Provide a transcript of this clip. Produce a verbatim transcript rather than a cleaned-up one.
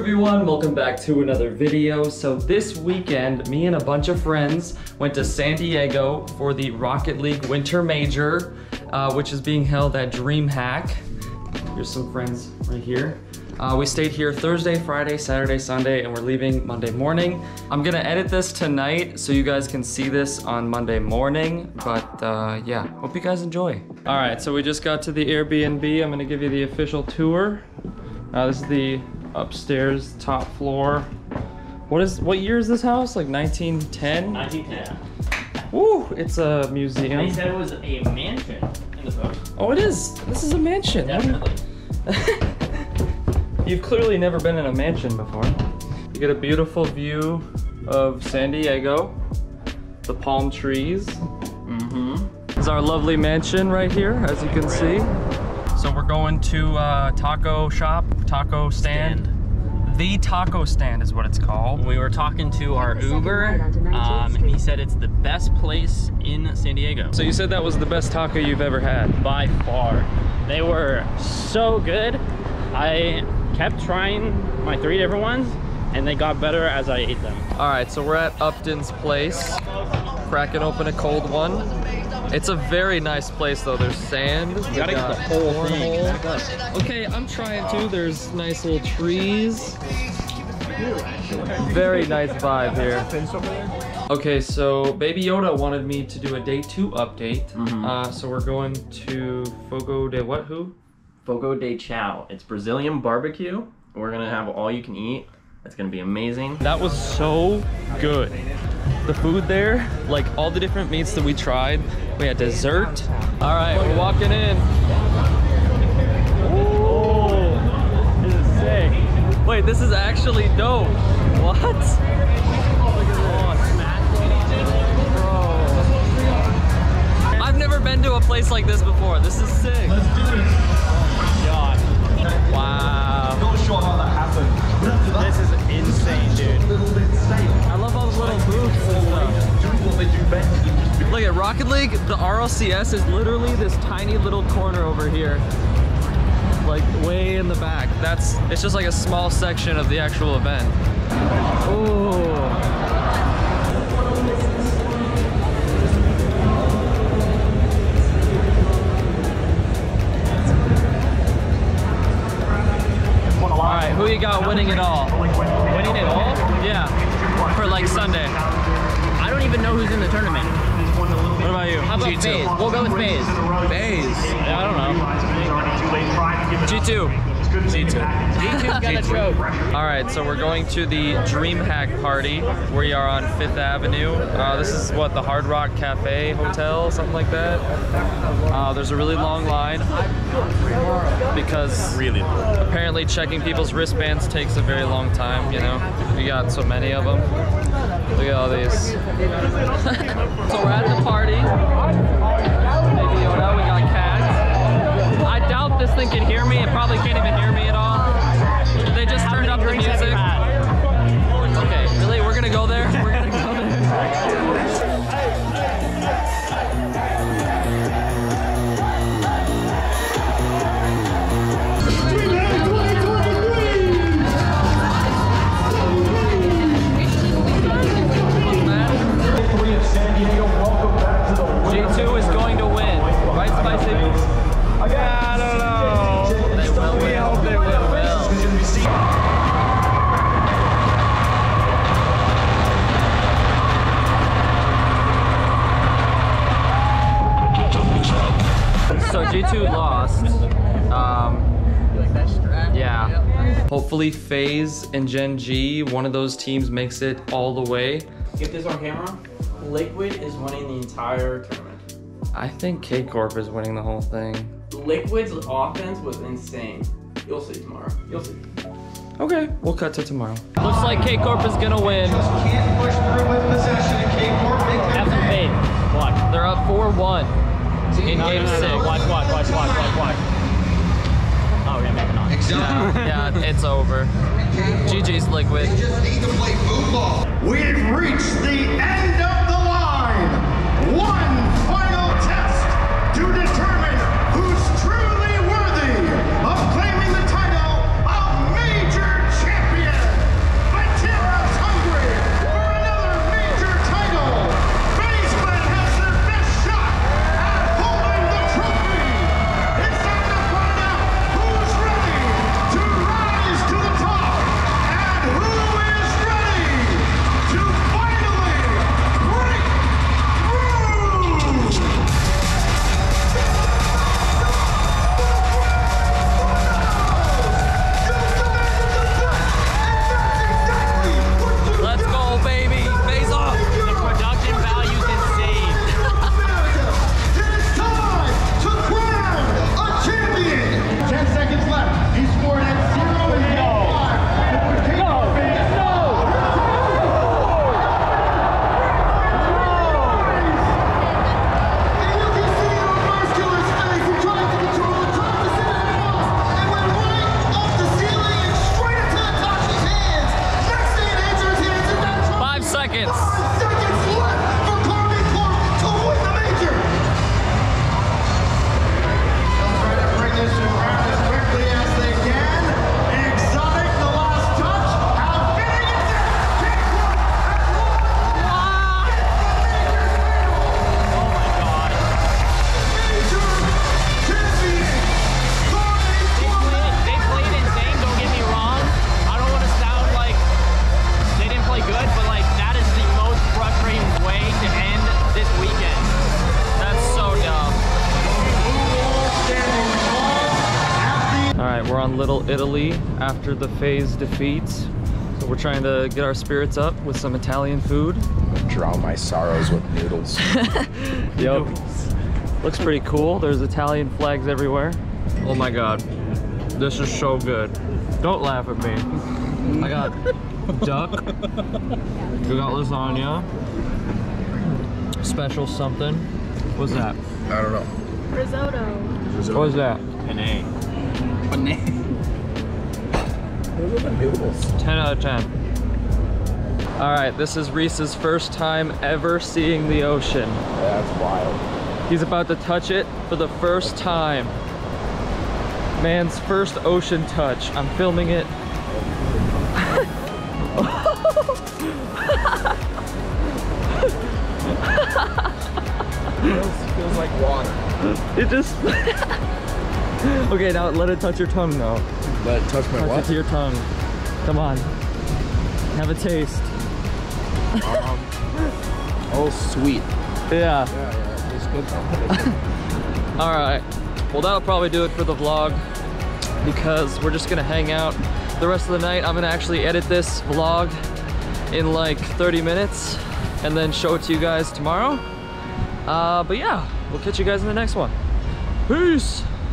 everyone, welcome back to another video. So this weekend, me and a bunch of friends went to San Diego for the Rocket League Winter Major, uh, which is being held at DreamHack. Here's some friends right here. Uh, we stayed here Thursday, Friday, Saturday, Sunday, and we're leaving Monday morning. I'm gonna edit this tonight so you guys can see this on Monday morning, but uh, yeah, hope you guys enjoy. All right, so we just got to the Airbnb. I'm gonna give you the official tour. Uh, this is the upstairs, top floor. What is, what year is this house? Like nineteen ten? nineteen ten. Woo, it's a museum. They said it was a mansion in the book. Oh, it is. This is a mansion. Definitely. You've clearly never been in a mansion before. You get a beautiful view of San Diego, the palm trees. Mm-hmm. This is our lovely mansion right here, as you can see. So we're going to uh, taco shop, taco stand. stand. The taco stand is what it's called. We were talking to our Uber, um, and he said it's the best place in San Diego. So you said that was the best taco you've ever had? By far. They were so good. I kept trying my three different ones, and they got better as I ate them. All right, so we're at Upton's place, cracking open a cold one. It's a very nice place though. There's sand. You gotta got get the whole thing. Okay, I'm trying to. There's nice little trees. Very nice vibe here. Okay, so Baby Yoda wanted me to do a day two update. Mm-hmm. uh, so we're going to Fogo de what? Who? Fogo de Chao. It's Brazilian barbecue. We're gonna have all you can eat. It's gonna be amazing. That was so good. The food there, like all the different meats that we tried. We had dessert. All right, we're walking in. Ooh, this is sick. Wait, this is actually dope. What? Oh, I've never been to a place like this before. This is sick. Let's do it. Oh my god. Wow. Not sure how that happened. This is insane, dude. I love all the little booths and stuff. Do what they do best. Look at Rocket League. The R L C S is literally this tiny little corner over here, like way in the back. That's it's just like a small section of the actual event. Ooh. All right, who you got winning it all? Winning it all? Yeah, for like Sunday. I don't even know who's in the tournament. What about you? How about G two? FaZe? We'll go with FaZe. FaZe? Yeah, I don't know. G two. G two. G two's got a trope. All right, so we're going to the DreamHack party. We are on Fifth Avenue. Uh, this is what, the Hard Rock Cafe Hotel, something like that. Uh, there's a really long line because really apparently checking people's wristbands takes a very long time, you know? We got so many of them. Look at all these. So we're at the party. Baby Yoda, we got cats. I doubt this thing can hear me. It probably can't even hear me at all. They just turned up the music. Okay, really? We're gonna go there? We're gonna go there. G two is going to win. Right, Spicy? I don't know. So G two lost. Um, yeah. Hopefully FaZe and Gen G, one of those teams makes it all the way. Get this on camera. Liquid is winning the entire tournament. I think K Corp is winning the whole thing. Liquid's offense was insane. You'll see tomorrow. You'll see. Okay, we'll cut to tomorrow. Looks like K Corp is gonna win. Just can't push through with possession and K Corp make them pay. Watch. They're up four one. In no, game no, no, six. No. Watch, watch, watch, watch, watch, watch. Oh, we're gonna make it on. Exactly. Yeah, yeah, it's over. G G's Liquid. They just need to play football. We've reached the end of the line. One final test to determine who's truly worthy of claiming the title of major champion. Little Italy after the FaZe defeat. So we're trying to get our spirits up with some Italian food. Drown my sorrows with noodles. Yep. Looks pretty cool. There's Italian flags everywhere. Oh my god. This is so good. Don't laugh at me. I got duck. We got lasagna. Special something. What's that? I don't know. Risotto. Risotto. What is that? An egg. An egg. ten out of ten. All right, this is Reese's first time ever seeing the ocean. Yeah, that's wild. He's about to touch it for the first time. Man's first ocean touch. I'm filming it. It feels, feels like water. It just... Okay, now let it touch your tongue though. Let it touch my touch what? Touch it to your tongue. Come on. Have a taste. Um, oh, sweet. Yeah. Yeah, yeah. It's good though. All right. Well, that'll probably do it for the vlog because we're just going to hang out the rest of the night. I'm going to actually edit this vlog in like thirty minutes and then show it to you guys tomorrow. Uh, but yeah, we'll catch you guys in the next one. Peace!